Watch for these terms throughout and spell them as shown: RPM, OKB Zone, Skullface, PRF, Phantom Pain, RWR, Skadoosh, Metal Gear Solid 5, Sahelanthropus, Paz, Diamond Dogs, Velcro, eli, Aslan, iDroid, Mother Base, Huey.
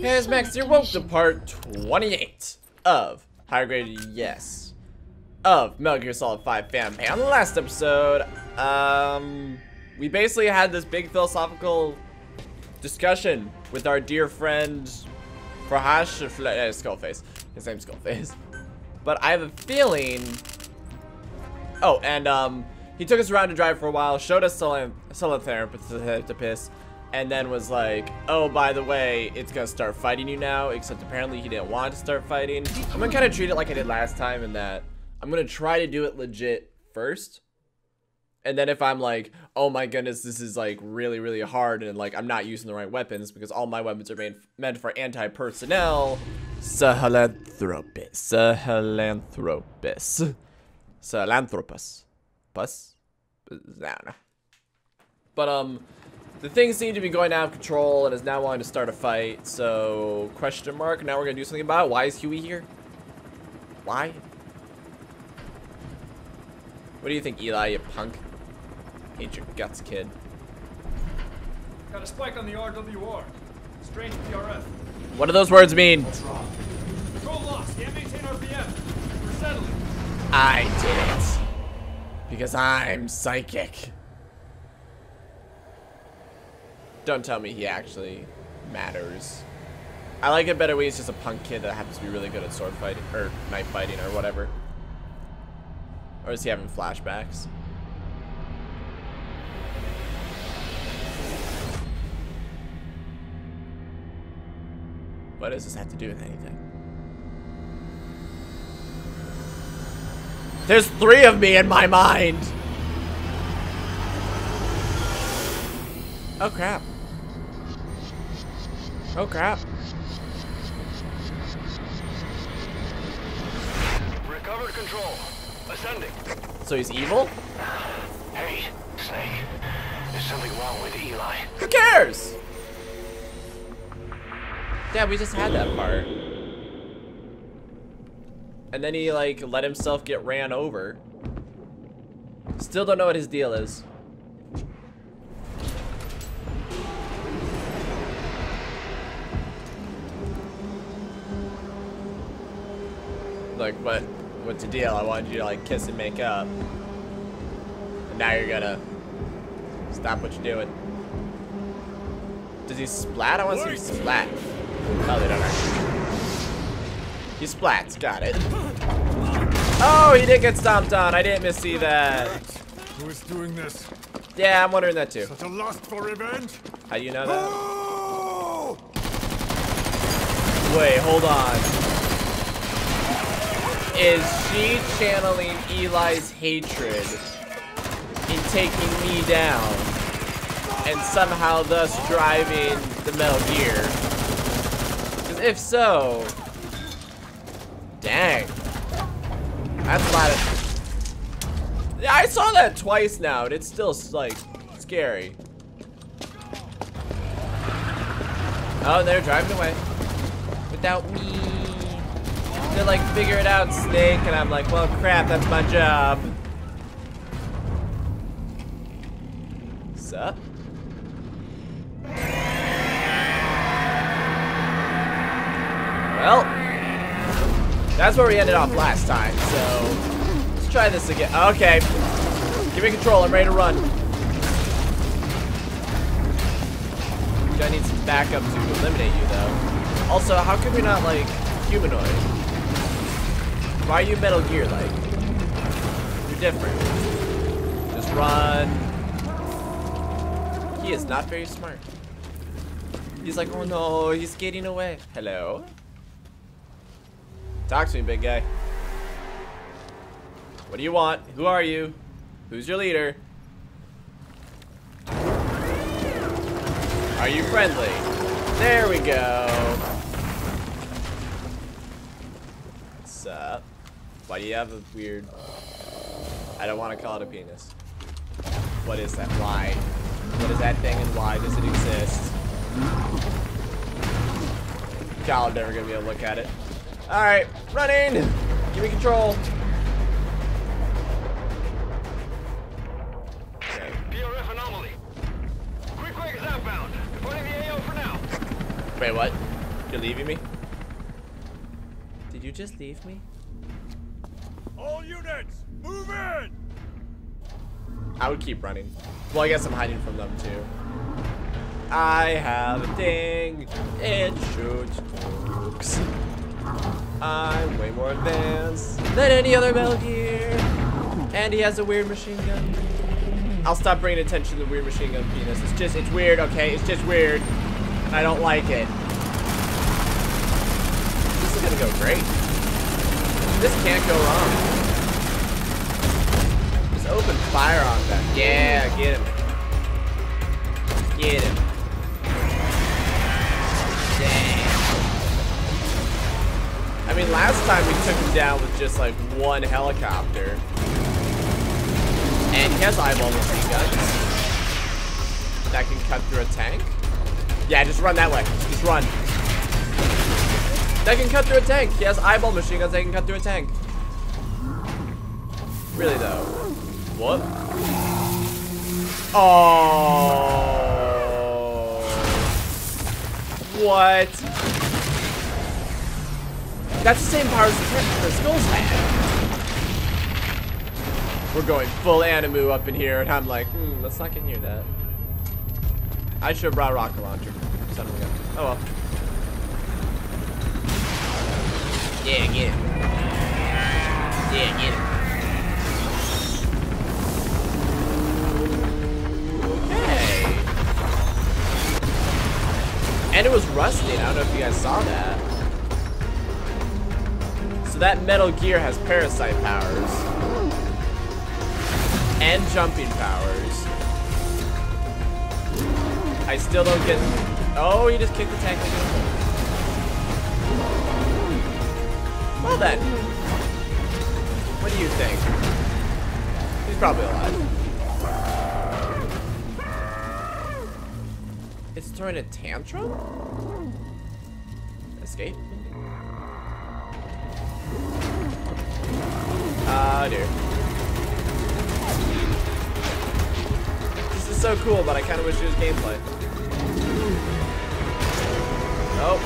Hey, it's Max here. Welcome to part 28 of Higher Grade, yes, of Metal Gear Solid 5 Phantom Pain. On the last episode, we basically had this big philosophical discussion with our dear friend Skullface. His name's Skullface. But I have a feeling. Oh, and he took us around to drive for a while, showed us Sahelanthropus, and then was like, oh, by the way, it's gonna start fighting you now, except apparently he didn't want to start fighting. I'm gonna kind of treat it like I did last time in that I'm gonna try to do it legit first. And then if I'm like, oh my goodness, this is like really, really hard and like I'm not using the right weapons because all my weapons are meant for anti-personnel. Sahelanthropus. Bus? I don't know. But, the things seem to be going out of control and is now wanting to start a fight, so question mark. Now we're gonna do something about it. Why is Huey here? Why? What do you think, Eli, you punk? Hate your guts, kid. Got a spike on the RWR. Strange PRF. What do those words mean? What's wrong? Control lost. Can't maintain RPM. We're settling. I did it. Because I'm psychic. Don't tell me he actually matters. I like it better when he's just a punk kid that happens to be really good at sword fighting or knife fighting or whatever. Or is he having flashbacks? What does this have to do with anything? There's three of me in my mind! Oh crap. Oh crap. Recovered control. Ascending. So he's evil? Hey, Snake. There's something wrong with Eli. Who cares? Yeah, we just had that part. And then he like let himself get ran over. Still don't know what his deal is. Like, what? What's the deal? I wanted you to like kiss and make up, and now you're gonna stop what you're doing. Does he splat? I want to see him splat. Oh, they don't actually. He splats. Got it. Oh, he did get stomped on. I didn't see that. Who is doing this? Yeah, I'm wondering that too. Such a lust for revenge. How do you know that? Oh! Wait, hold on. Is she channeling Eli's hatred in taking me down and somehow thus driving the Metal Gear? Because if so, dang, that's a lot of. I saw that twice now, and it's still like scary. Oh, they're driving away without me. They're like, figure it out, Snake, and I'm like, well, crap, that's my job. Sup? Well, that's where we ended off last time, so let's try this again. Okay, give me control, I'm ready to run. I need some backup to eliminate you, though. Also, how could we not, like, humanoid? Why are you Metal Gear like? You're different. Just run. He is not very smart. He's like, oh no, he's getting away. Hello? Talk to me, big guy. What do you want? Who are you? Who's your leader? Are you friendly? There we go. What's up? Why do you have a weird... I don't want to call it a penis. What is that? Why? What is that thing and why does it exist? God, I'm never going to be able to look at it. Alright, running! Give me control! Okay. PRF anomaly. Quick, quick is outbound. Deploying the AO for now. Wait, what? You're leaving me? Did you just leave me? All units, move in! I would keep running. Well, I guess I'm hiding from them too. I have a thing. It shoots jokes. I'm way more advanced than any other Metal Gear. And he has a weird machine gun. I'll stop bringing attention to the weird machine gun penis. It's weird, okay? It's just weird. And I don't like it. This is gonna go great. This can't go wrong. Just open fire on them. Yeah, get him. Get him. I mean, last time we took him down with just like one helicopter. And he has eyeball machine guns. That can cut through a tank. Yeah, just run that way. Just run. That can cut through a tank. He has eyeball machine guns that can cut through a tank. Really though. What? Oh. What? That's the same powers the skulls had. We're going full Animu up in here, and I'm like, let's not get near that. I should have brought a rocket launcher. Suddenly, oh well. Yeah, get him. Yeah, get him. Okay. And it was rusting. I don't know if you guys saw that. That Metal Gear has parasite powers and jumping powers. I still don't get. Oh, you just kicked the tank. Well then, what do you think? He's probably alive. It's throwing a tantrum? Escape? Dear. This is so cool, but I kind of wish it was gameplay. Oh.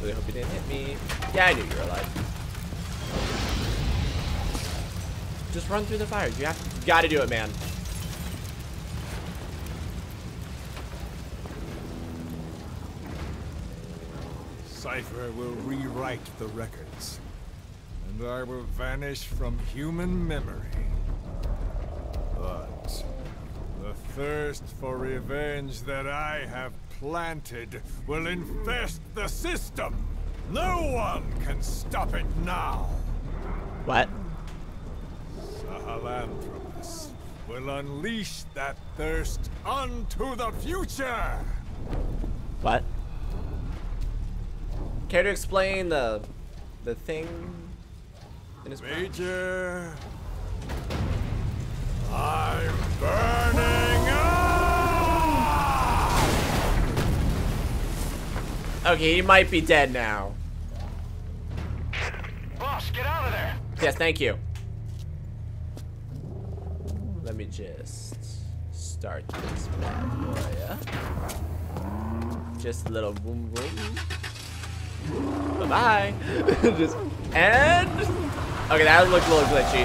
Really hope you didn't hit me. Yeah, I knew you were alive. Just run through the fire. You gotta do it, man. Cypher will rewrite the records, and I will vanish from human memory. But the thirst for revenge that I have planted will infest the system. No one can stop it now. What? Sahelanthropus will unleash that thirst unto the future. What? Care to explain the thing in his Major, plan? I'm burning up! Okay, he might be dead now. Boss, get out of there! Yes, thank you. Let me just start this bad boy up. Just a little boom boom. Bye-bye. Just and okay, that looked a little glitchy.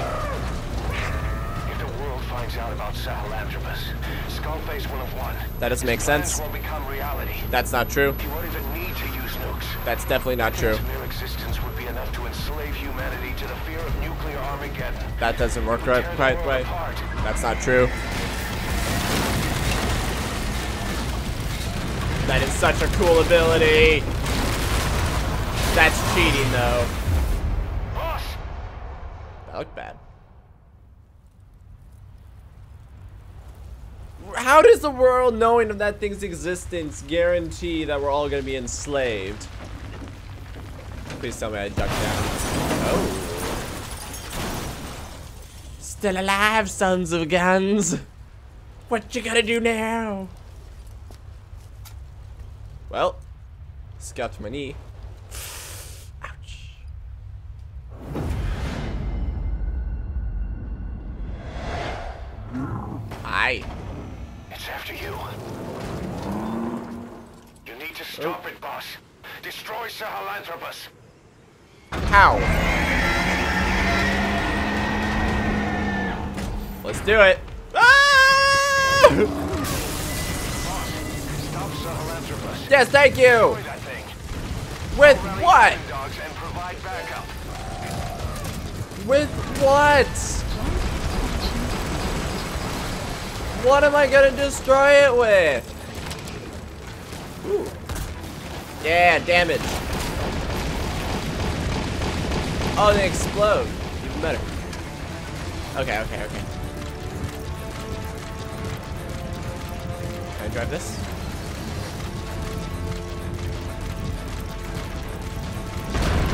If the world finds out about Sahelanthropus, Skullface will have won. That doesn't make sense. That's not true. He won't even need to use nukes. That's definitely not true. Their existence would be enough to enslave humanity to the fear of nuclear Armageddon. That doesn't work right way. That's not true. That is such a cool ability. That's cheating, though. Boss. That looked bad. How does the world, knowing of that thing's existence, guarantee that we're all gonna be enslaved? Please tell me I ducked down. Oh. Still alive, sons of guns. What you gonna do now? Well, scuffed my knee. It's after you. Stop it, boss. Destroy Sahelanthropus. How? Let's do it. Ah! Stop Sahelanthropus. Yes, thank you. With what? With what? What am I gonna destroy it with? Ooh. Yeah, damage. Oh, they explode. Even better. Okay, okay, okay. Can I drive this?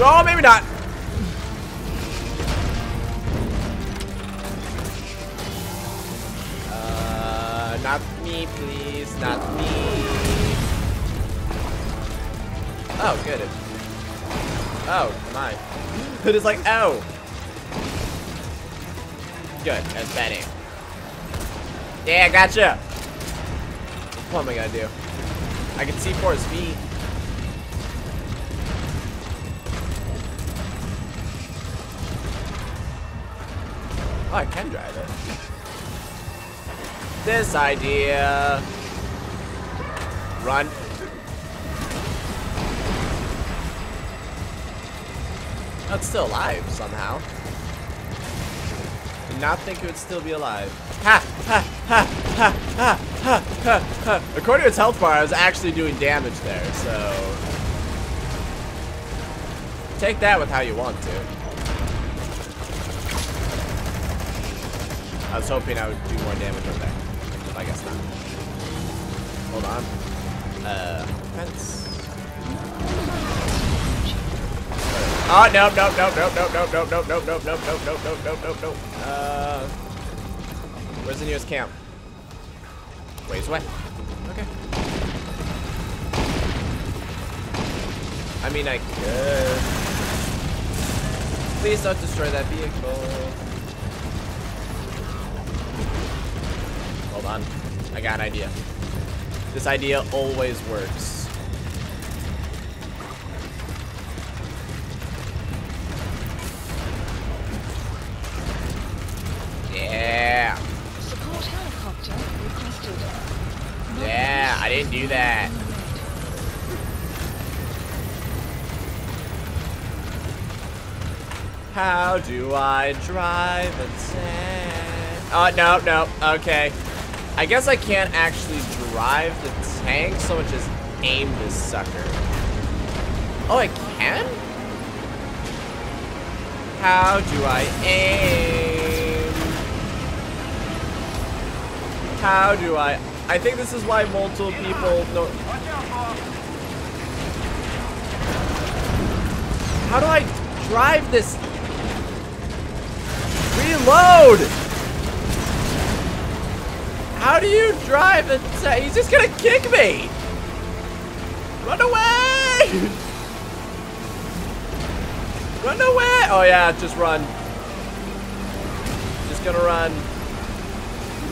Oh, maybe not. Not me, please. Not me. Oh, good. Oh, my. It is like, oh. Good. That's bad aim. Yeah, gotcha. What am I gonna do? I can see for his feet. Oh, I can drive it. This idea. Run. Oh, it's still alive somehow. Did not think it would still be alive. Ha! Ha! Ha! Ha! Ha! Ha! Ha! Ha! According to its health bar, I was actually doing damage there, so... Take that with how you want to. I was hoping I would do more damage over there. But I guess not. Hold on. Fence. Oh, no, no, no, no, no, no, no, no, no, no, no, no, no, no, no, no, no. Where's the nearest camp? Ways away. Okay. I mean, I could. Please don't destroy that vehicle. Hold on. I got an idea. This idea always works. Didn't do that. How do I drive a tank? Oh, no, no. Okay. I guess I can't actually drive the tank so much as aim this sucker. Oh, I can? How do I aim? How do I... I think this is why multiple people don't... How do I drive this? Reload! How do you drive it? He's just gonna kick me! Run away! Run away! Oh yeah, just run. Just gonna run.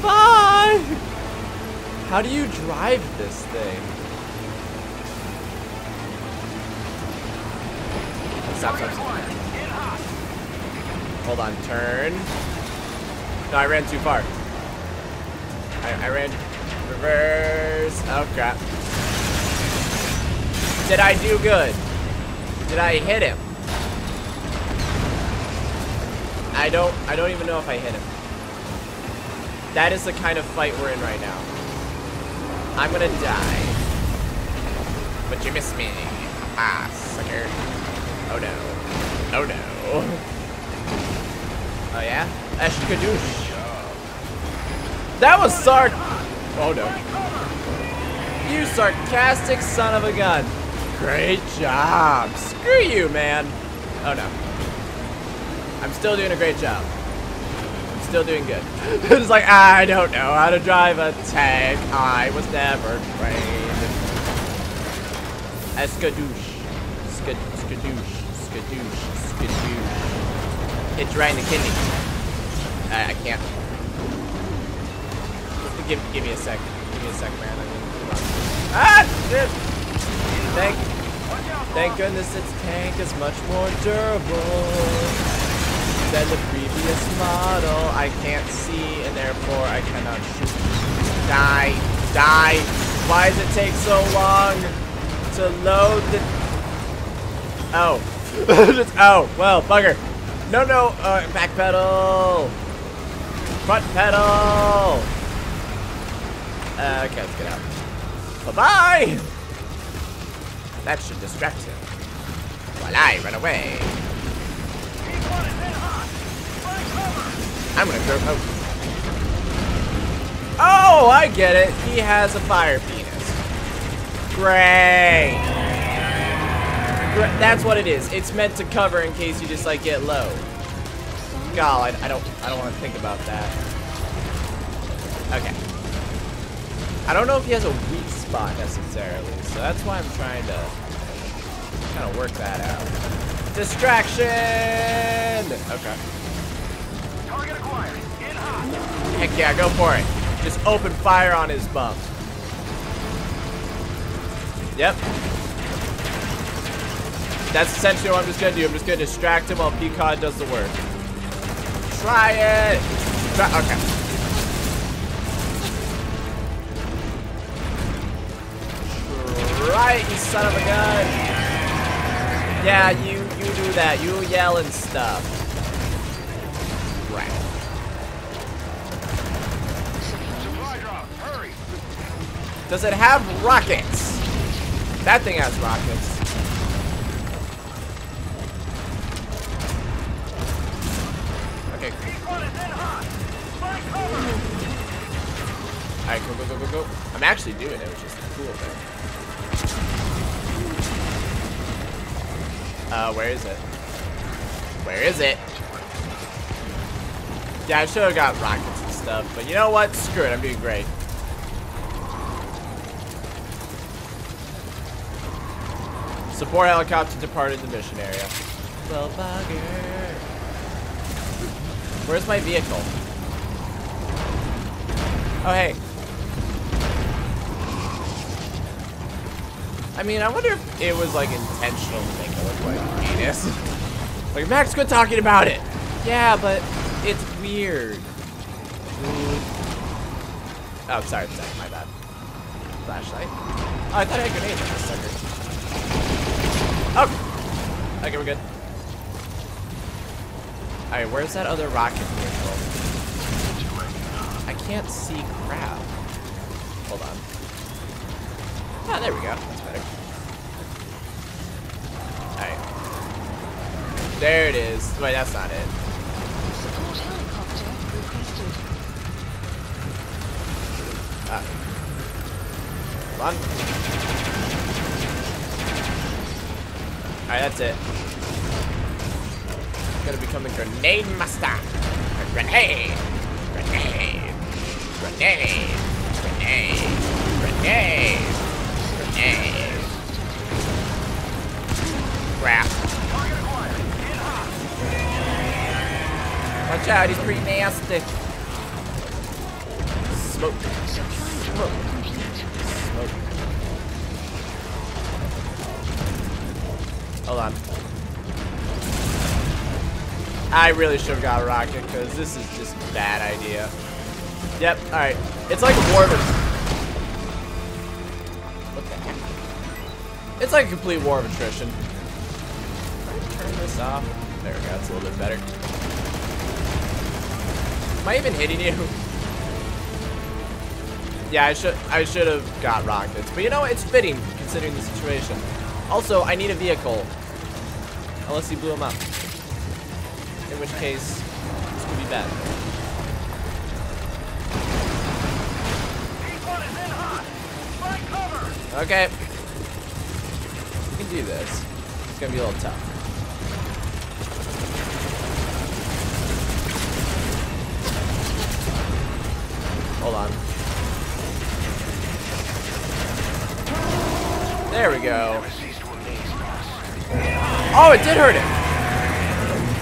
Bye! How do you drive this thing? Stop, stop, stop. Hold on, turn. No, I ran too far. I ran reverse. Oh, crap. Did I do good? Did I hit him? I don't even know if I hit him. That is the kind of fight we're in right now. I'm gonna die. But you missed me. Ah, sucker. Oh no. Oh no. Oh yeah? Eshkadoosh. That was sarc- Oh no. You sarcastic son of a gun. Great job. Screw you, man. Oh no. I'm still doing a great job. Still doing good. It's like, I don't know how to drive a tank. I was never trained. Skadoosh. Skadoosh. Skadoosh. Skadoosh. It's right in the kidney. I can't. Give me a sec. Give me a sec, man. I mean, come on. Ah! Shit! Thank goodness its tank is much more durable than the previous model. I can't see and therefore I cannot shoot. Die! Die! Why does it take so long to load the... Oh. Oh, well, bugger. No, no, back pedal! Front pedal! Okay, let's get out. Bye-bye! That should distract him while I run away. I'm gonna throw. Oh. Oh, I get it. He has a fire penis. Great. That's what it is. It's meant to cover in case you just like get low. God, I don't want to think about that. Okay. I don't know if he has a weak spot necessarily, so that's why I'm trying to kind of work that out. Distraction. Okay. Target acquired. Get hot. Heck yeah, go for it. Just open fire on his bump. Yep. That's essentially what I'm just gonna do. I'm just gonna distract him while Peacock does the work. Try it. Okay. Try it, you son of a gun. Yeah, you do that. You yell and stuff. Right. Supply drop, hurry. Does it have rockets? That thing has rockets. Okay. Alright, go, go, go, go, go. I'm actually doing it, which is the cool thing. Where is it? Where is it? Yeah, I should have got rockets and stuff, but you know what? Screw it, I'm doing great. Support helicopter departed the mission area. Well, bugger. Where's my vehicle? Oh, hey. I mean, I wonder if it was, like, intentional to make it look like a penis. Like, Max, quit talking about it. Yeah, but... it's weird. Oh, sorry, my bad. Flashlight. Oh, I thought I had a grenade in this sucker. Okay. Okay, we're good. Alright, where's that other rocket vehicle? I can't see crap. Hold on. Ah, oh, there we go. That's better. Alright. There it is. Wait, that's not it. Come on. Alright, that's it. Gotta become a grenade master. A grenade. Grenade. Grenade. Grenade. Grenade. Grenade. Crap. Watch out, he's pretty nasty. Smoke. Smoke. Hold on. I really should have got a rocket because this is just a bad idea. Yep, alright. It's like a war machine. What the heck? It's like a complete war of attrition. Turn this off. There we go, it's a little bit better. Am I even hitting you? Yeah, I should have got rockets. But you know, it's fitting considering the situation. Also, I need a vehicle. Unless he blew him up. In which case, this could be bad. Okay. We can do this. It's gonna be a little tough. Hold on. There we go. Oh, it did hurt him.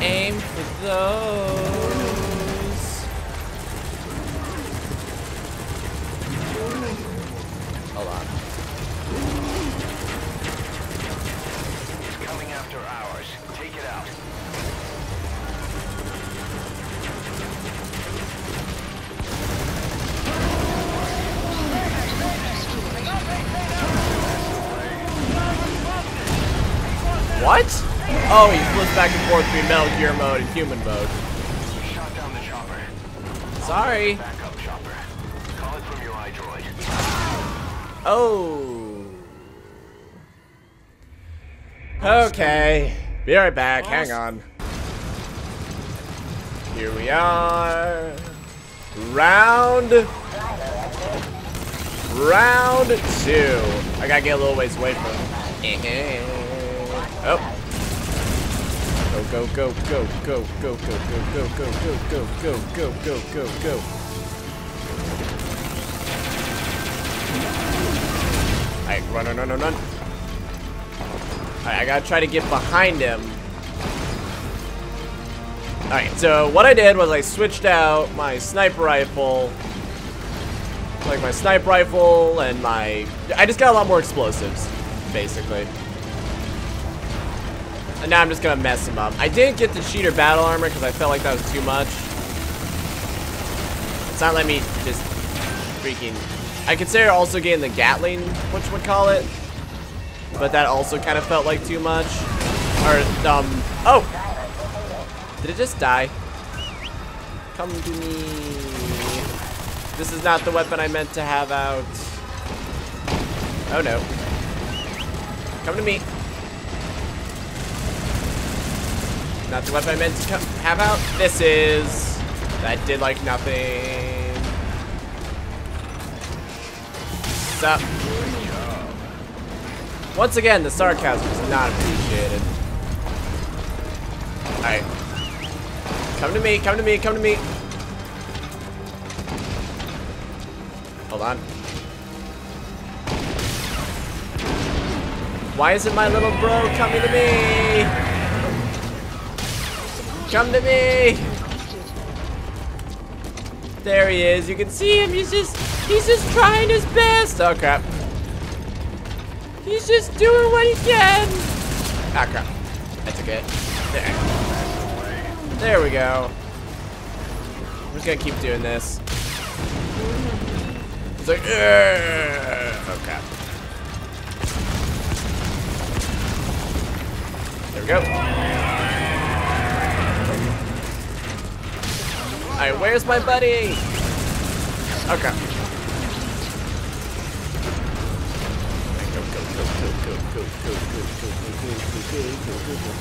Aim for those. Hold on. What? Oh, he flips back and forth between Metal Gear mode and human mode. Shot down the chopper. Sorry. Back up, chopper. Call it from your iDroid. Oh. Okay. Be right back. Hang on. Here we are. Round two. I gotta get a little ways away from him. Oh. Go, go, go, go, go, go, go, go, go, go, go, go, go, go, go, go. Alright, run, run, run, run. Alright, I gotta try to get behind him. Alright, so what I did was I switched out my sniper rifle. Like my sniper rifle and my... I just got a lot more explosives, basically. And now I'm just gonna mess him up. I didn't get the cheater battle armor because I felt like that was too much. It's not letting me just freaking... I consider also getting the Gatling, whatchamacallit. But that also kind of felt like too much. Or, oh! Did it just die? Come to me. This is not the weapon I meant to have out. Oh no. Come to me. Not the weapon I meant to have out. This is... That did like nothing. What's up? Once again, the sarcasm is not appreciated. Alright. Come to me, come to me, come to me. Hold on. Why isn't my little bro coming to me? Come to me! There he is, you can see him, he's just trying his best! Oh crap. He's just doing what he can! Ah, crap. I took it. There. There we go. I'm just gonna keep doing this. It's like, oh, crap. There we go. Alright, where's my buddy? Oh, crap.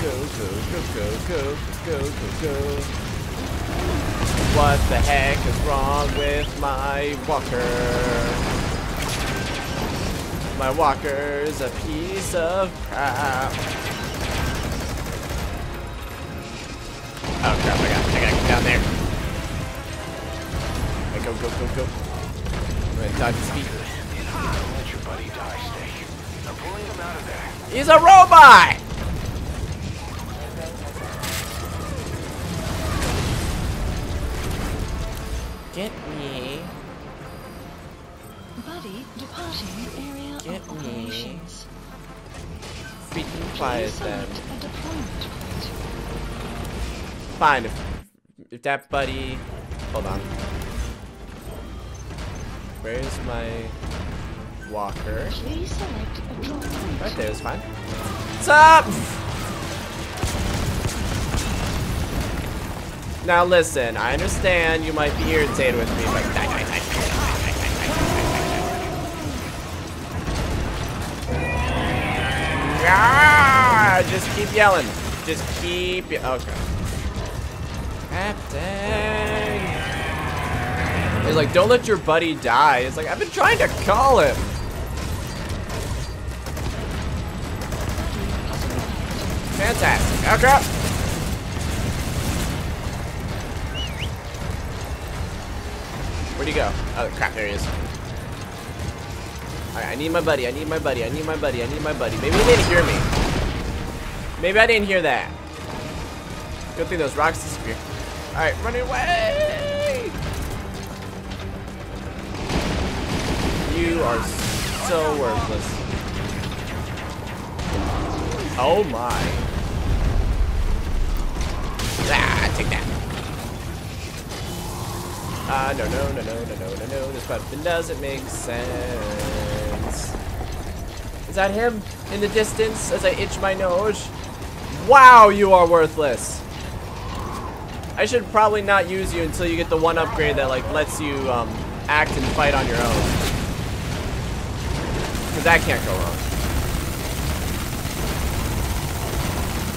Go. What the heck is wrong with my walker? My walker's a piece of crap. Oh crap, I gotta get down there. Go. I'm gonna dodge his feet. Don't let your buddy die, Snake. I'm pulling him out of there. He's a robot! Get me. Buddy, departing area of operations. Freaking quiet then. Fine, if that buddy... Hold on. Where's my walker? Right there is fine. What's up? Now listen, I understand you might be irritated with me, but just keep yelling. Just keep okay. Captain. He's like, don't let your buddy die. It's like, I've been trying to call him. Fantastic. Oh crap. Where'd he go? Oh crap, there he is. Alright, I need my buddy. Maybe he didn't hear me. Maybe I didn't hear that. Good thing those rocks disappear. Alright, run away! You are so worthless. Oh my. Ah, take that. No, this weapon doesn't make sense. Is that him in the distance as I itch my nose? Wow, you are worthless. I should probably not use you until you get the one upgrade that like lets you act and fight on your own. Because that can't go wrong.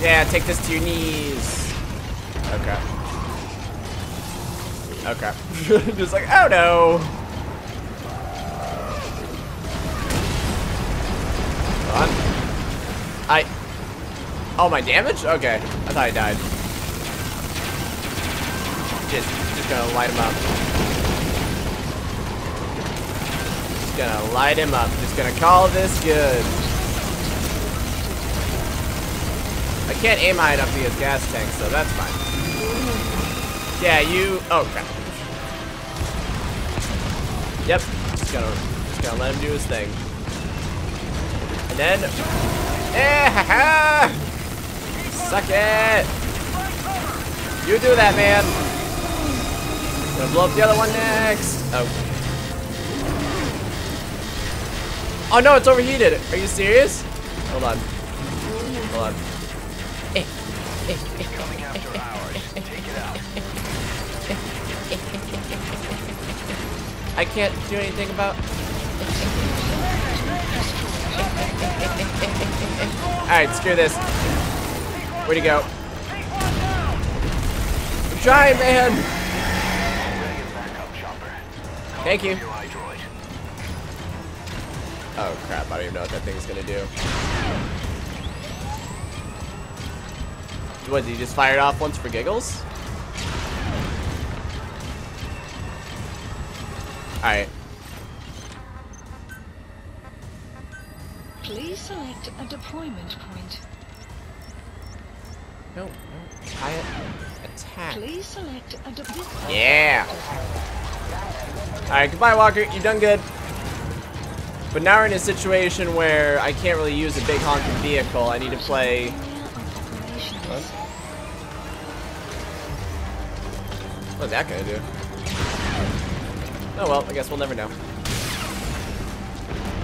Yeah, take this to your knees. Okay. Okay. Just like, oh no. Oh, my damage? Okay. I thought I died. Just gonna light him up. Just gonna light him up. Just gonna call this good. I can't aim high enough to his gas tank, so that's fine. Yeah, you... Oh, crap. Yep. Just gonna let him do his thing. And then... Eh, ha-ha! Suck it! You do that, man! Gonna blow up the other one next! Oh. Oh no, it's overheated! Are you serious? Hold on. Hold on. Coming after hours. Take it out. I can't do anything about... Alright, screw this. Where'd he go? I'm trying, man! Thank you. Oh crap, I don't even know what that thing's gonna do. What, did he just fire it off once for giggles? Alright. Please select a deployment point. No, no. Attack. Please select a deployment point. Yeah! Alright, goodbye, Walker. You done good. But now we're in a situation where I can't really use a big honking vehicle. I need to play... What? What's that gonna do? Oh well, I guess we'll never know.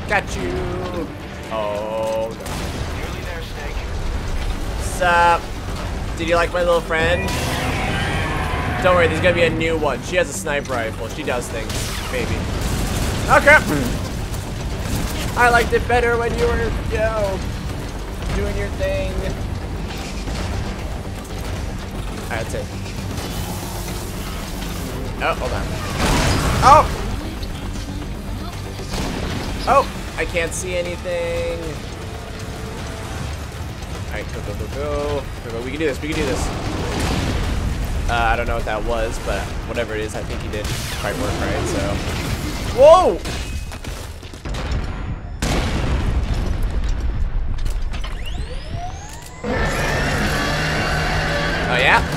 Got you! Oh no. Nearly there, Snake. Sup? Did you like my little friend? Don't worry, there's gonna be a new one. She has a sniper rifle. She does things, maybe. Oh crap! I liked it better when you were, you know, doing your thing. Alright, that's it. Oh, hold on. Oh! Oh! I can't see anything. Alright, go, go, go, go, go, go. We can do this, we can do this. I don't know what that was, but whatever it is, I think he did quite work, right? So. Whoa! Oh, yeah?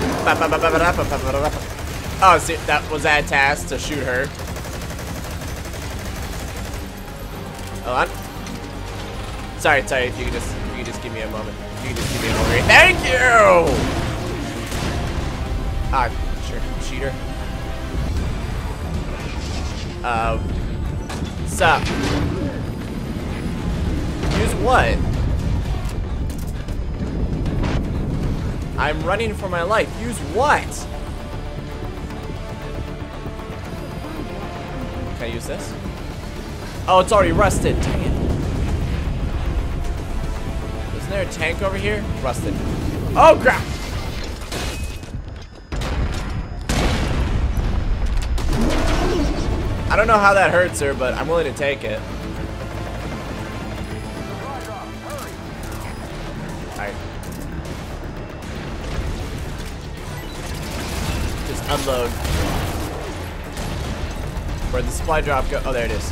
Oh, see, that was that task to shoot her. Hold on. Sorry, sorry. If you could just, give me a moment. If you could just give me a moment. Thank you. Ah, sure, cheater. Sup? Use what? I'm running for my life. Use what? Can I use this? Oh, it's already rusted. Dang it. Isn't there a tank over here? Rusted. Oh, crap. I don't know how that hurts her, but I'm willing to take it. Alright. Just unload. Where'd the supply drop go? Oh, there it is.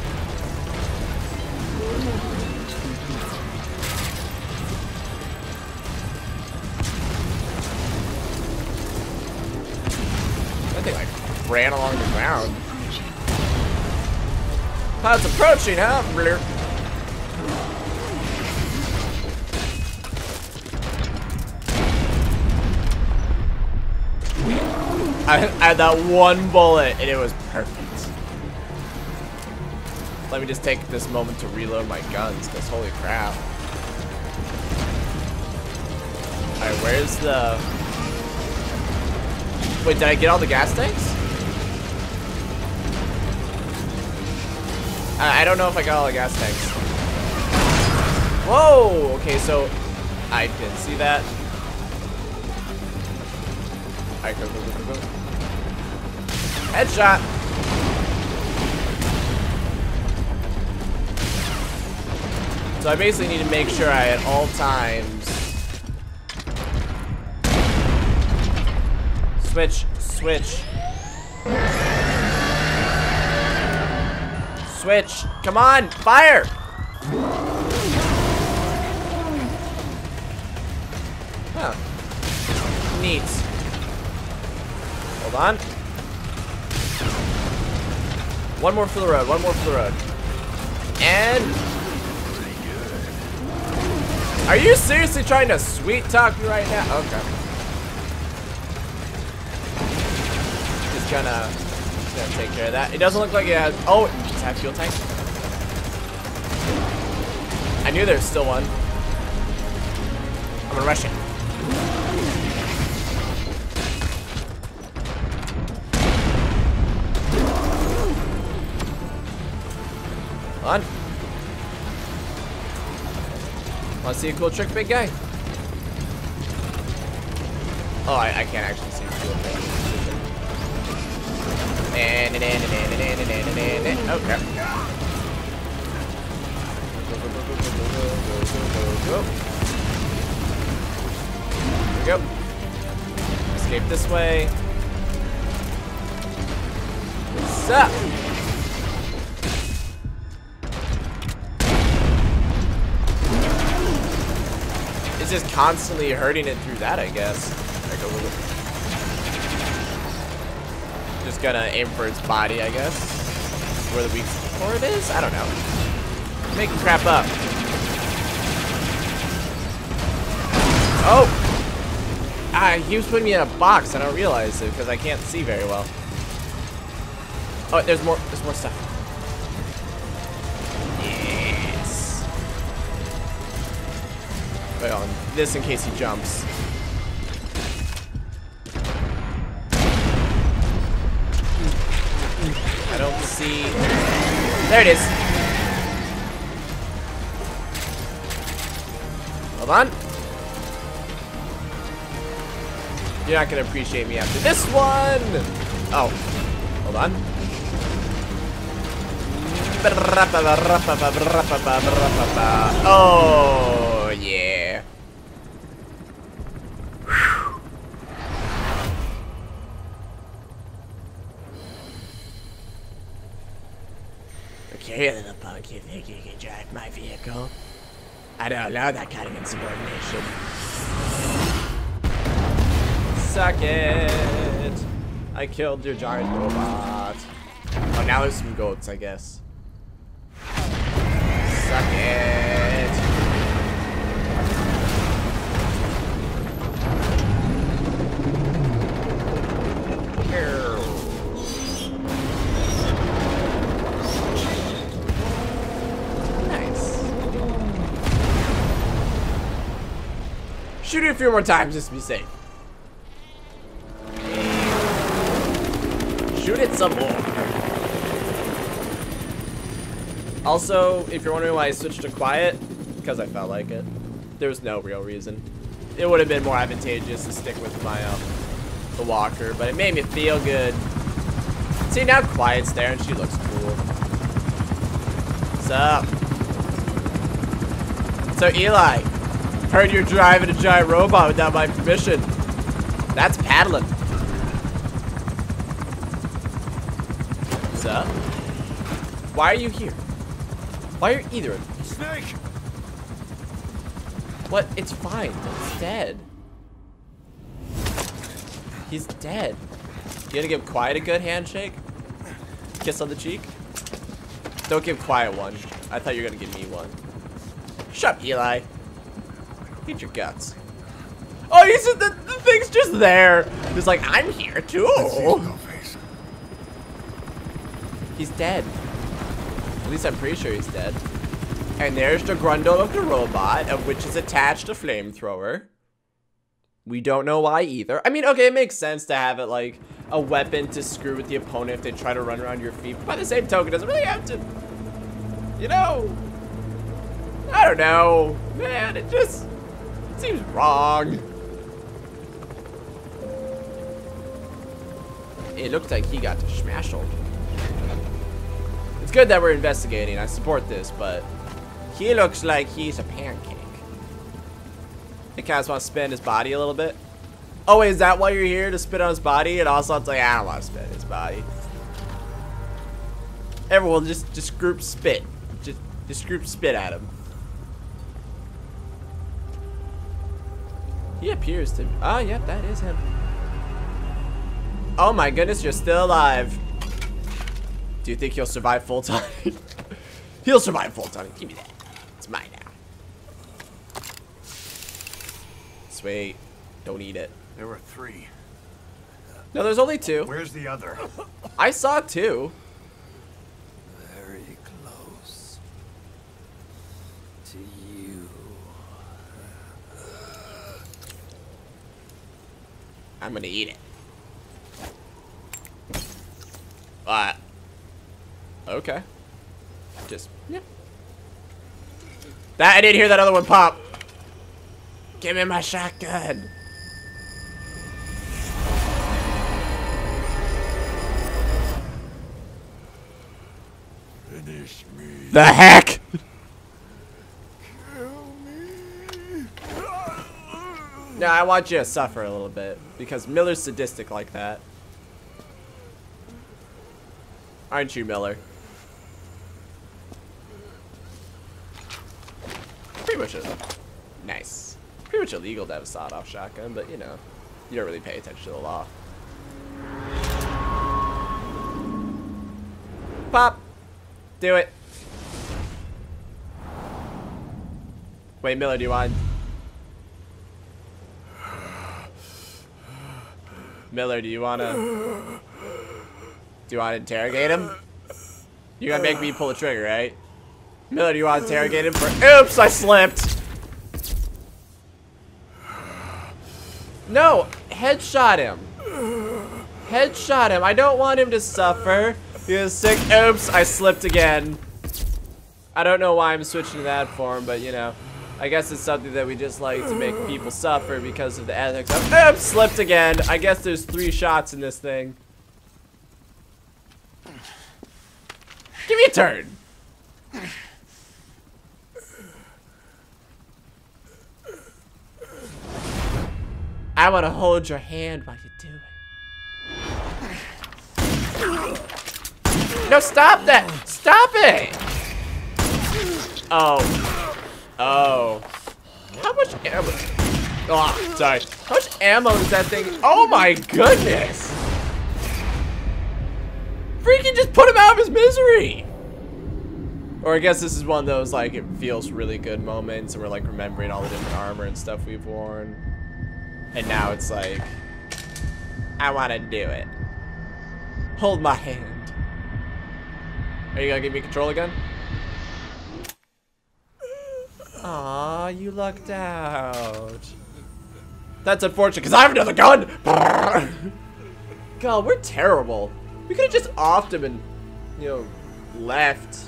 That thing like ran along the ground. Clouds approaching, huh? I had that one bullet and it was perfect. Let me just take this moment to reload my guns, because holy crap. Alright, where's the... Wait, did I get all the gas tanks? I don't know if I got all the gas tanks. Whoa! Okay, so I didn't see that. Alright, go, go, go, go, go. Headshot! So I basically need to make sure I, at all times, switch. Come on, fire! Huh. Neat. Hold on. One more for the road, one more for the road. And... Are you seriously trying to sweet talk me right now? Okay. Just gonna take care of that. It doesn't look like it has. Oh, does it have fuel tank? I knew there's still one. I'm gonna rush it. Come on. Wanna see a cool trick, big guy? Oh, I can't actually see a cool trick. Okay. Go. Go. Escape this way. What's up? Just constantly hurting it through that, I guess. Just gonna aim for its body, I guess. Where the weak spot is? I don't know. Making crap up. Oh! He was putting me in a box. I don't realize it because I can't see very well. Oh, there's more. There's more stuff. Wait on this in case he jumps. I don't see. There it is. Hold on. You're not gonna appreciate me after this one. Oh, hold on. Oh yeah. Hey, little punk, you think you can drive my vehicle? I don't know that kind of insubordination. Suck it! I killed your giant robot. Oh, now there's some goats, I guess. Suck it! Shoot it a few more times just to be safe. Shoot it some more. Also, if you're wondering why I switched to quiet, because I felt like it. There was no real reason. It would have been more advantageous to stick with my the walker, but it made me feel good. See, now Quiet's there and she looks cool. What's up? So Eli. Heard you're driving a giant robot without my permission. That's paddling. What's up? Why are you here? Why are either of you? Snake! What? It's fine. He's dead. He's dead. You gonna give Quiet a good handshake? Kiss on the cheek? Don't give Quiet one. I thought you were gonna give me one. Shut up, Eli. Get your guts. Oh, he's just, the thing's just there. He's like, I'm here too. He's dead. At least I'm pretty sure he's dead. And there's the grundle of the robot, of which is attached a flamethrower. We don't know why either. I mean, okay, it makes sense to have it like a weapon to screw with the opponent if they try to run around your feet. But by the same token, it doesn't really have to, you know, I don't know, man, it just seems wrong. It looked like he got smashed. It's good that we're investigating. I support this, but he looks like he's a pancake. He kind of wants to spin his body a little bit. Oh, wait, is that why you're here? To spit on his body? And also, it's like, I don't want to spit on his body. Everyone, just group spit. Just group spit at him. He appears to be. Oh, yep, that is him. Oh my goodness, you're still alive. Do you think he'll survive full time? He'll survive full time. Give me that. It's mine now. Sweet. Don't eat it. There were three. No, there's only two. Where's the other? I saw two. Very close to you. I'm gonna eat it. But okay. Just yeah. That I didn't hear that other one pop. Give me my shotgun. Finish me. The heck? Kill me. No, I want you to suffer a little bit because Miller's sadistic like that. Aren't you, Miller? Pretty much it. Nice. Pretty much illegal to have a sawed-off shotgun, but you know, you don't really pay attention to the law. Pop! Do it! Wait, Miller, do you mind? Miller, do you wanna interrogate him? You're gonna make me pull the trigger, right? Miller, do you wanna interrogate him for— Oops, I slipped! No, headshot him. Headshot him. I don't want him to suffer. He is sick. Oops, I slipped again. I don't know why I'm switching to that form, but you know, I guess it's something that we just like to make people suffer because of the ethics of— Oops, slipped again. I guess there's three shots in this thing. Give me a turn. I want to hold your hand while you do it. No, stop that! Stop it! Oh. Oh. How much ammo? Oh, sorry. How much ammo is that thing? Oh my goodness! Freaking just put him out of his misery! Or I guess this is one of those, like, it feels really good moments and we're like remembering all the different armor and stuff we've worn. And now it's like, I want to do it. Hold my hand. Are you gonna give me control again? Aw, you lucked out. That's unfortunate because I have another gun. God, we're terrible. We could have just offed him and, you know, left.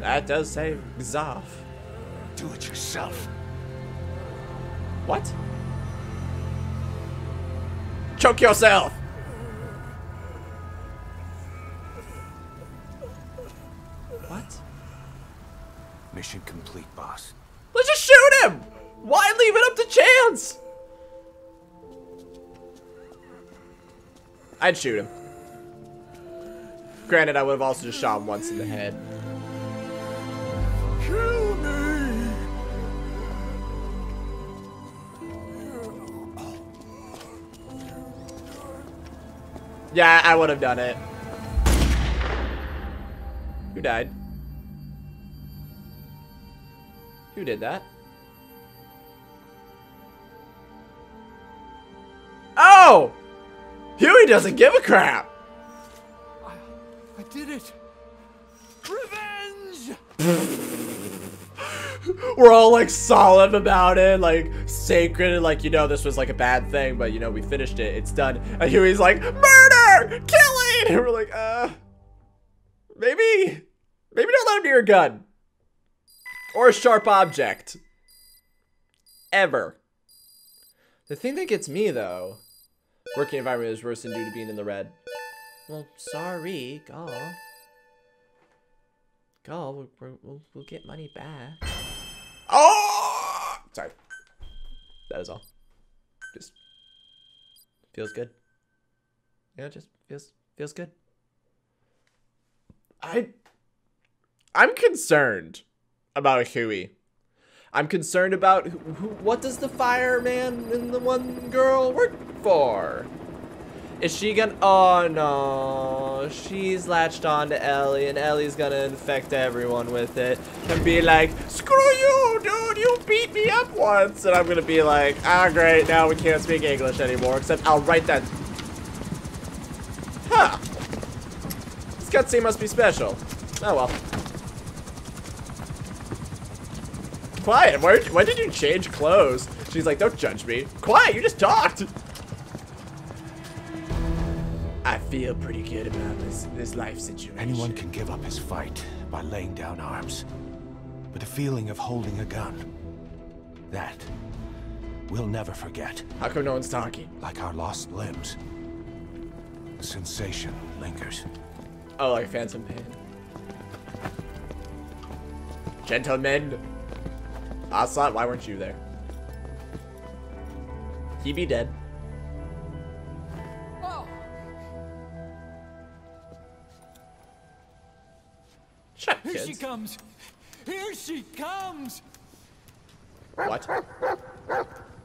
That does save Zoff. Do it yourself. What? Choke yourself. What? Mission complete, boss. Let's just shoot him. Why leave it up to chance? I'd shoot him. Granted, I would have also just shot him once in the head. Yeah, I would have done it. Who died? Who did that? Oh! Huey doesn't give a crap! I did it! Revenge! We're all like solemn about it, like sacred, and like, you know, this was like a bad thing, but you know, we finished it, it's done. And Huey's like, murder, killing, and we're like, maybe don't let him near a gun or a sharp object ever. The thing that gets me though, working environment is worse than due to being in the red. Well, sorry, Gol, we'll get money back. Oh, sorry. That is all. Just feels good. Yeah, just feels good. I'm concerned about Huey. I'm concerned about what does the fireman and the one girl work for? Is she gonna, oh no, she's latched on to Ellie and Ellie's gonna infect everyone with it and be like, screw you, dude, you beat me up once. And I'm gonna be like, ah, great, now we can't speak English anymore, except I'll write that. Huh. This cutscene must be special. Oh well. Quiet, why did you change clothes? She's like, don't judge me. Quiet, you just talked. I feel pretty good about this life situation. Anyone can give up his fight by laying down arms. But the feeling of holding a gun, that we'll never forget. How come no one's talking? Like our lost limbs. The sensation lingers. Oh, like Phantom Pain. Gentlemen. Aslan, why weren't you there? He'd be dead. Shut up, kids. Here she comes! Here she comes! What?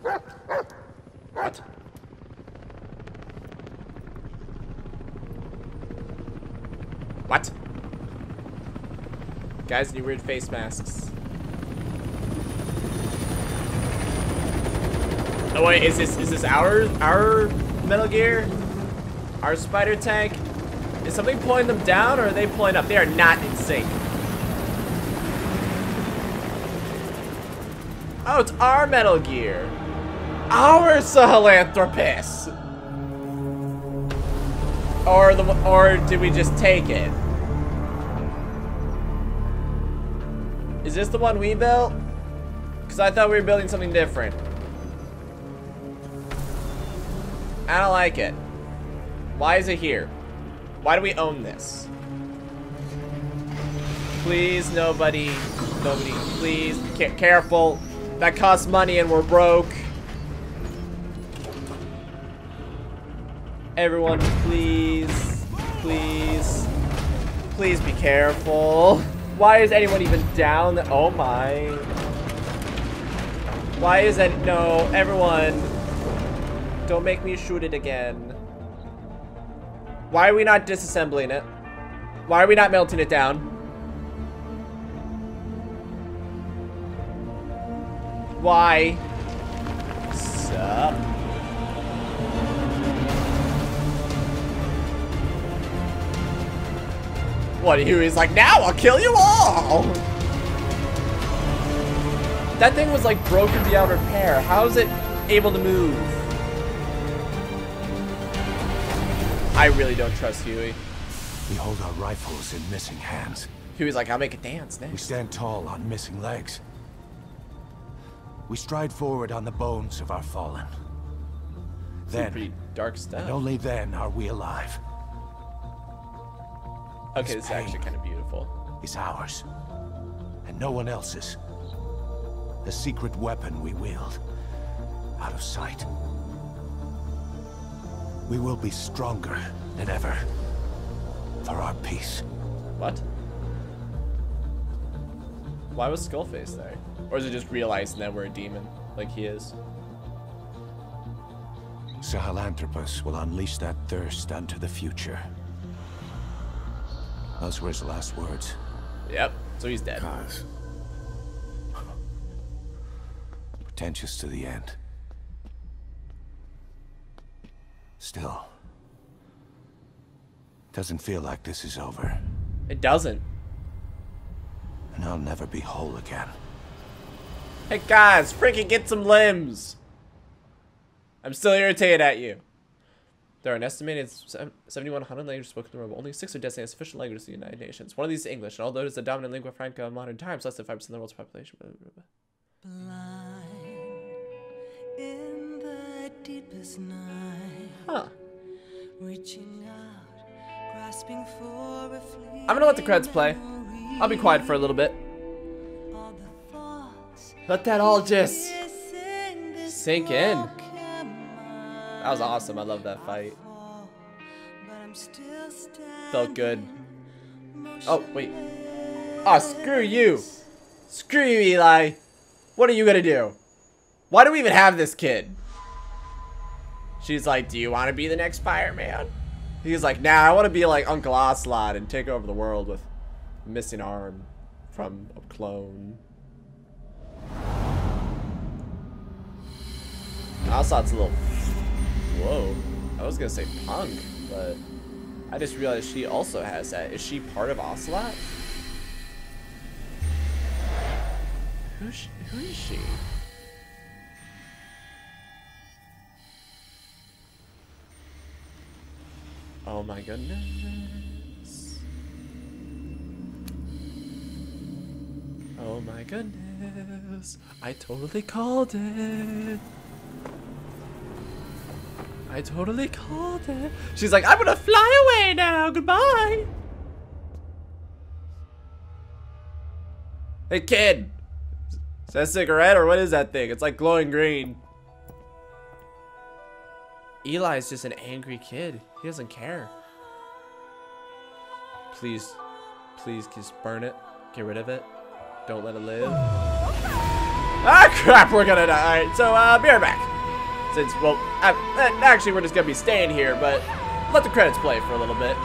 What? What? Guys, new weird face masks. Oh wait, is this our Metal Gear? Our spider tank? Is something pulling them down, or are they pulling up? They are not in sync. Oh, it's our Metal Gear. Our Sahelanthropus. Or did we just take it? Is this the one we built? Because I thought we were building something different. I don't like it. Why is it here? Why do we own this? Please, nobody, please. Careful. That costs money and we're broke. Everyone, please, please, please be careful. Why is anyone even down the, oh my. Why is that, no, everyone. Don't make me shoot it again. Why are we not disassembling it? Why are we not melting it down? Why? Sup? What, Huey's like, now I'll kill you all! That thing was like broken beyond repair. How is it able to move? I really don't trust Huey. We hold our rifles in missing hands. Huey's like, I'll make a dance next. We stand tall on missing legs. We stride forward on the bones of our fallen. Then, pretty dark stuff. And only then are we alive. Okay, this is actually kind of beautiful. It's ours, and no one else's. The secret weapon we wield, out of sight. We will be stronger than ever for our peace. What? Why was Skullface there? Or is it just realizing that we're a demon, like he is? Sahelanthropus will unleash that thirst unto the future. Those were his last words. Yep, so he's dead. Cause. Pretentious to the end. Still, doesn't feel like this is over. It doesn't. And I'll never be whole again. Hey guys, freaking get some limbs! I'm still irritated at you. There are an estimated 7,100 languages spoken in the world, but only 6 are designated as official languages of the United Nations. One of these is English, and although it is the dominant lingua franca in modern times, less than 5% of the world's population. Blind in the deepest night. Huh. Reaching out, grasping for a fleeting. I'm gonna let the creds play. I'll be quiet for a little bit. Let that all just sink in. That was awesome. I love that fight. Felt good. Oh, wait. Oh, screw you. Screw you, Eli. What are you gonna do? Why do we even have this kid? She's like, do you want to be the next fireman? He's like, nah, I want to be like Uncle Ocelot and take over the world with a missing arm from a clone. Ocelot's a little... Whoa. I was going to say punk, but I just realized she also has that. Is she part of Ocelot? Who is she? Oh my goodness. Oh my goodness. I totally called it. I totally called it. She's like, I'm gonna fly away now. Goodbye. Hey, kid. Is that a cigarette or what is that thing? It's like glowing green. Eli's just an angry kid. He doesn't care. Please, please just burn it. Get rid of it. Don't let it live. Ah, crap. We're gonna die. All right, so be right back. Since, well, actually we're just gonna be staying here, but let the credits play for a little bit.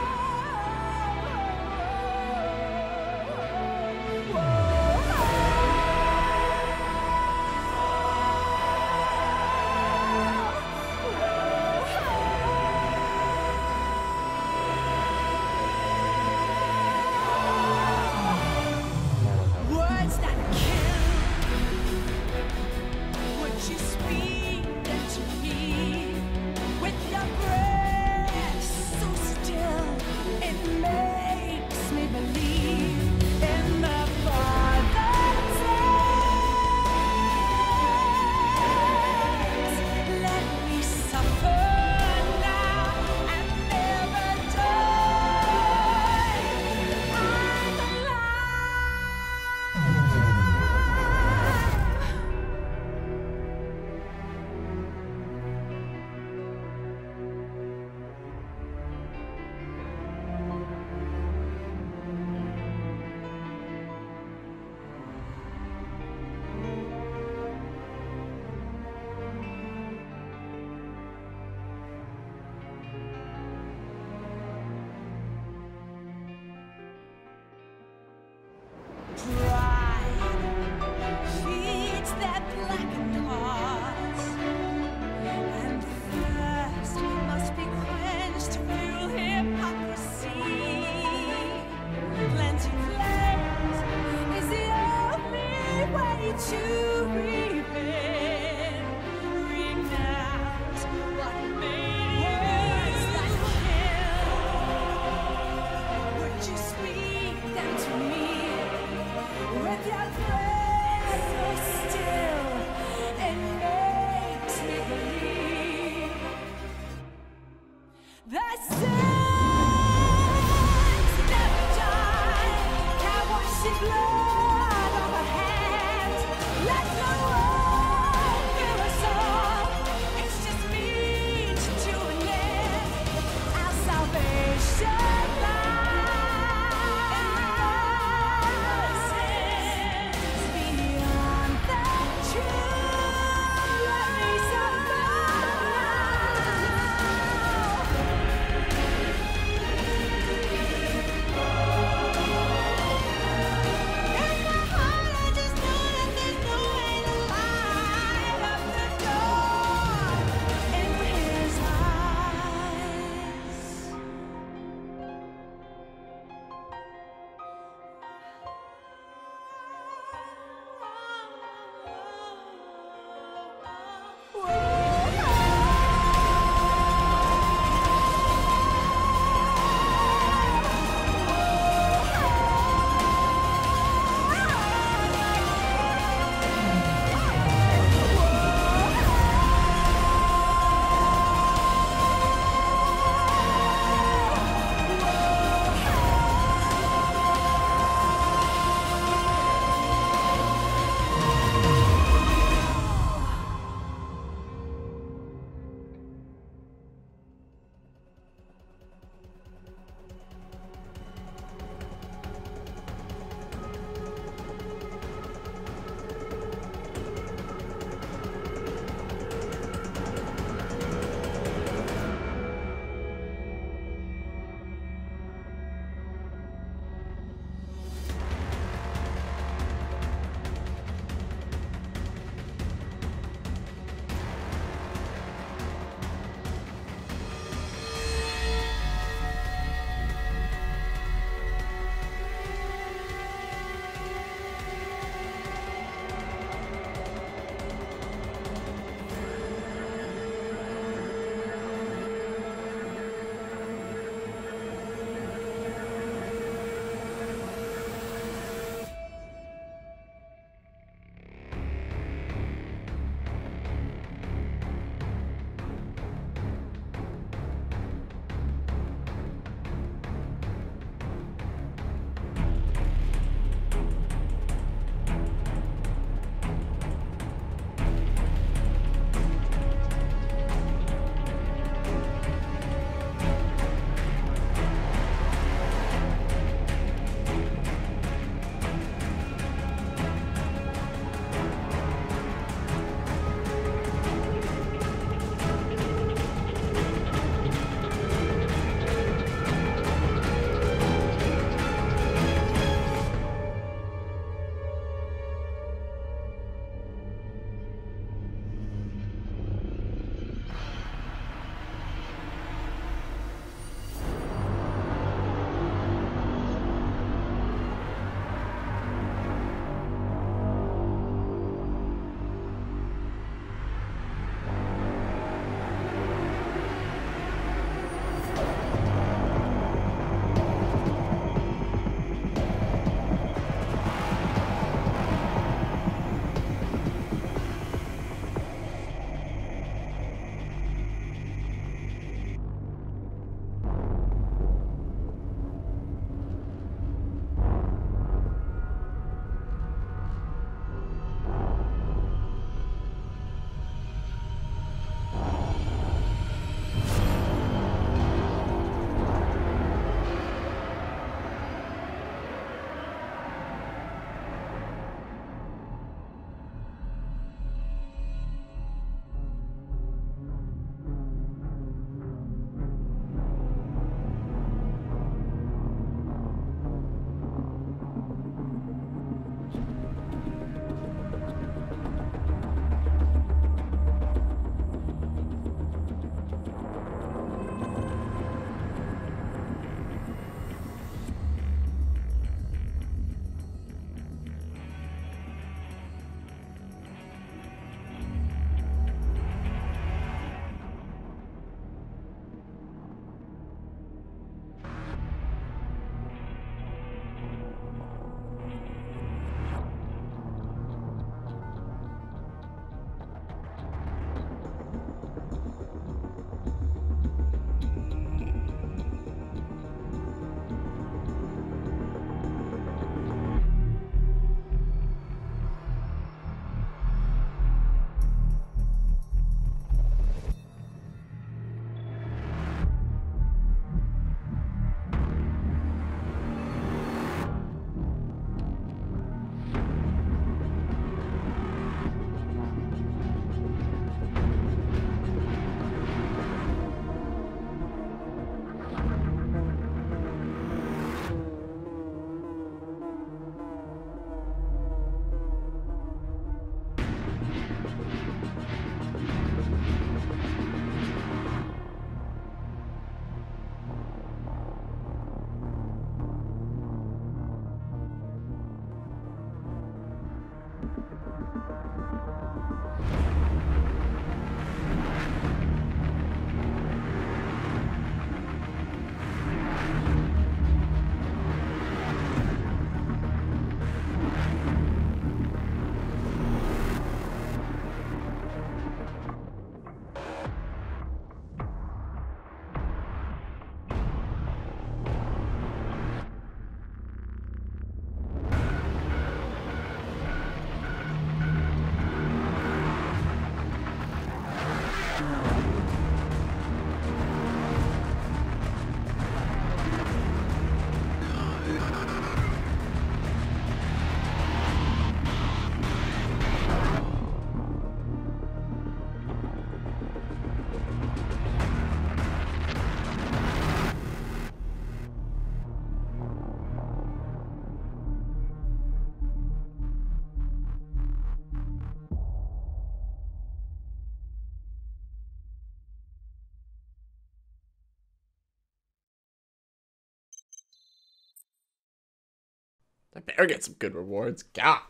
I better get some good rewards. God.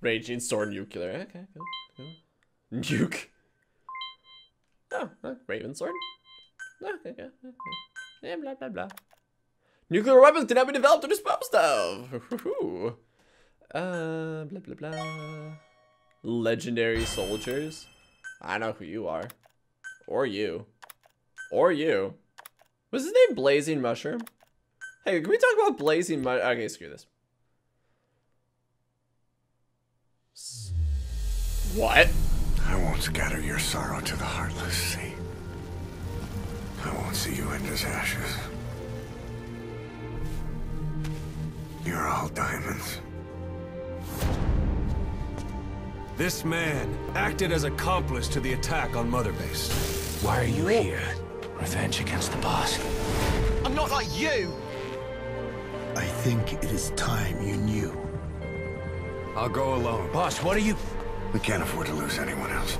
Raging Sword Nuclear. Okay, cool, cool. Nuke. Oh, Raven Sword. Okay, yeah, yeah, yeah, blah, blah, blah. Nuclear weapons can now be developed or disposed of. Blah, blah, blah. Legendary soldiers. I know who you are. Or you. Or you. Was his name Blazing Mushroom? Hey, can we talk about Blazing Mud? Okay, screw this. What? I won't scatter your sorrow to the heartless sea. I won't see you in his ashes. You're all diamonds. This man acted as accomplice to the attack on Mother Base. Why are you here? Revenge against the boss. I'm not like you! I think it is time you knew. I'll go alone. Boss, what are you? We can't afford to lose anyone else.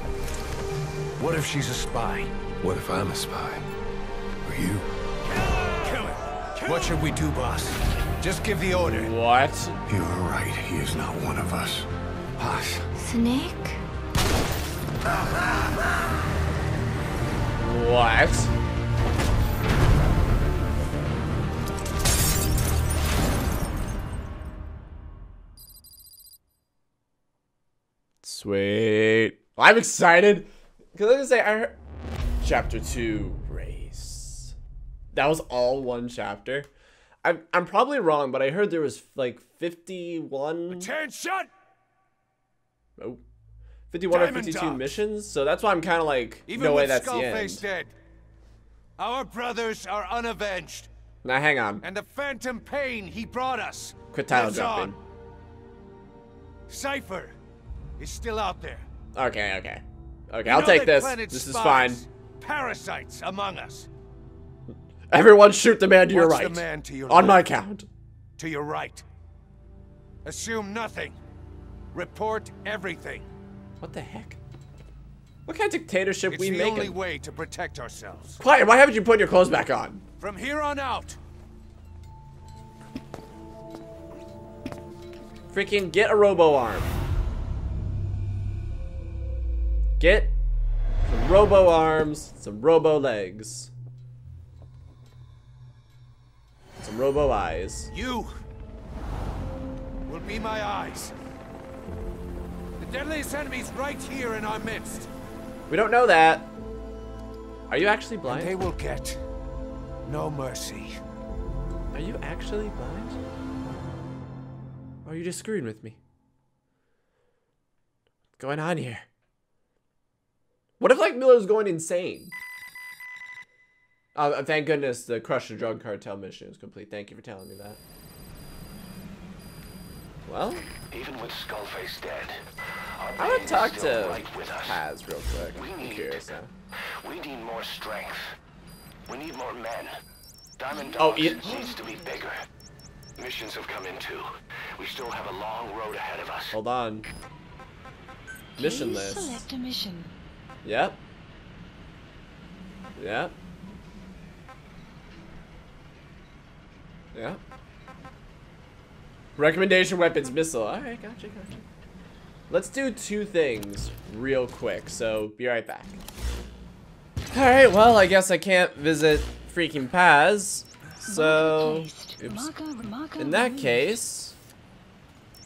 What if she's a spy? What if I'm a spy? Or you? Kill him! Kill him! What should we do, boss? Just give the order. What? You are right. He is not one of us. Boss. Snake? What? Sweet. I'm excited. Because I was going to say, I heard... Chapter 2, Race. That was all one chapter. I'm probably wrong, but I heard there was like 51... Attention! Oh. 51 Diamond or 52 Dogs. Missions, so that's why I'm kind of like, even no way that's the end. Skullface dead, our brothers are unavenged. Now, hang on. And the Phantom Pain he brought us. Quit title jumping. Cypher. Is still out there. Okay, okay. Okay, I'll take this. This is fine. Parasites among us. Everyone shoot the man to your right. On my count. To your right. Assume nothing. Report everything. What the heck? What kind of dictatorship we making? It's the only way to protect ourselves. Quiet, why haven't you put your clothes back on? From here on out. Freaking get a robo arm. Get some robo arms, some robo legs, some robo eyes. You will be my eyes. The deadliest enemy's right here in our midst. We don't know that. Are you actually blind? And they will get no mercy. Are you actually blind? Or are you just screwing with me? What's going on here? What if, like, Miller's going insane? Thank goodness the Crush the Drug Cartel mission is complete. Thank you for telling me that. Well? Even with Skullface dead, I want to talk to Paz real quick. I'm curious now. We need more strength. We need more men. Diamond Dogs needs to be bigger. Missions have come in too. We still have a long road ahead of us. Hold on. Mission list. Select a mission. Yep. Yep. Yep. Recommendation weapons, missile. Alright, gotcha, gotcha. Let's do two things real quick, so be right back. Alright, well, I guess I can't visit freaking Paz. So, oops. In that case,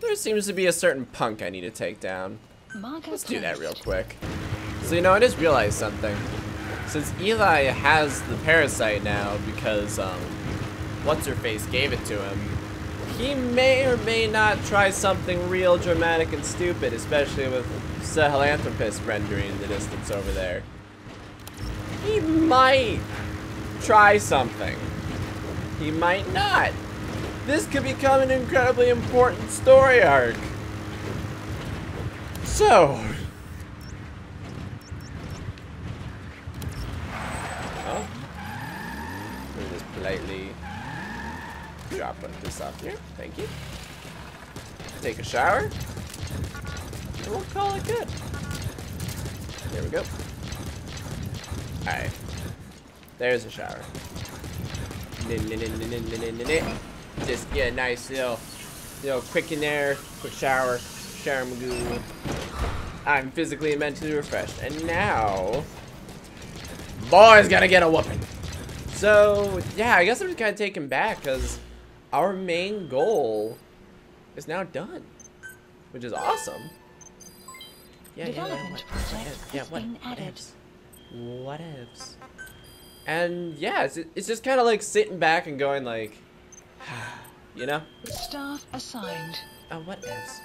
there seems to be a certain punk I need to take down. Let's do that real quick. So, you know, I just realized something. Since Eli has the parasite now because, what's-her-face gave it to him, he may or may not try something real dramatic and stupid, especially with Sahelanthropus rendering in the distance over there. He might try something. He might not. This could become an incredibly important story arc. So... oh. We'll just politely drop this off here. Thank you. Take a shower. And we'll call it good. There we go. Alright. There's a shower. Just get a nice little quick in there, quick shower, sharamagoo. I'm physically and mentally refreshed. And now, boy's gonna get a whooping. So, yeah, I guess I'm just gonna take him back because our main goal is now done, which is awesome. What ifs? And yeah, it's just kind of like sitting back and going like, you know? Staff assigned. Oh, what is?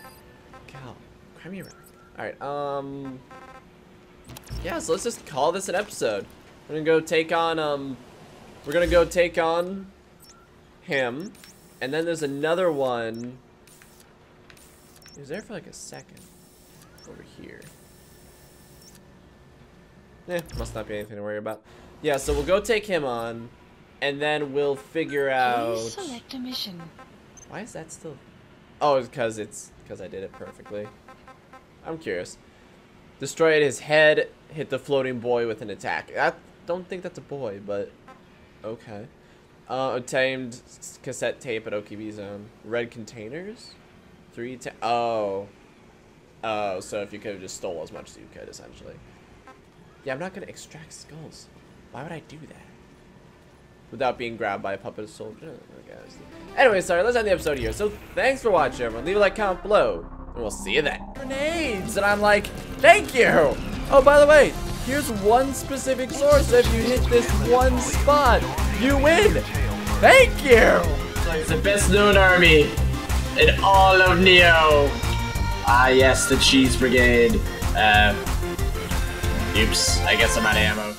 Cal, cry me around. Alright, yeah, so let's just call this an episode. We're gonna go take on, him. And then there's another one. He was there for like a second. Over here. Eh, must not be anything to worry about. Yeah, so we'll go take him on, and then we'll figure out... please select a mission. Why is that still... oh, because I did it perfectly. I'm curious. Destroy his head, hit the floating boy with an attack. I don't think that's a boy, but... okay. Obtained cassette tape at OKB Zone. Red containers? Oh. Oh, so if you could have just stole as much as you could, essentially. Yeah, I'm not going to extract skulls. Why would I do that? Without being grabbed by a puppet soldier? Anyway, sorry, let's end the episode here. So, thanks for watching, everyone. Leave a like, comment below, and we'll see you then. Grenades! And I'm like, thank you! Oh, by the way, here's one specific source. If you hit this one spot, you win! Thank you! It's the best known army in all of Neo. Ah, yes, the Cheese Brigade. Oops, I guess I'm out of ammo.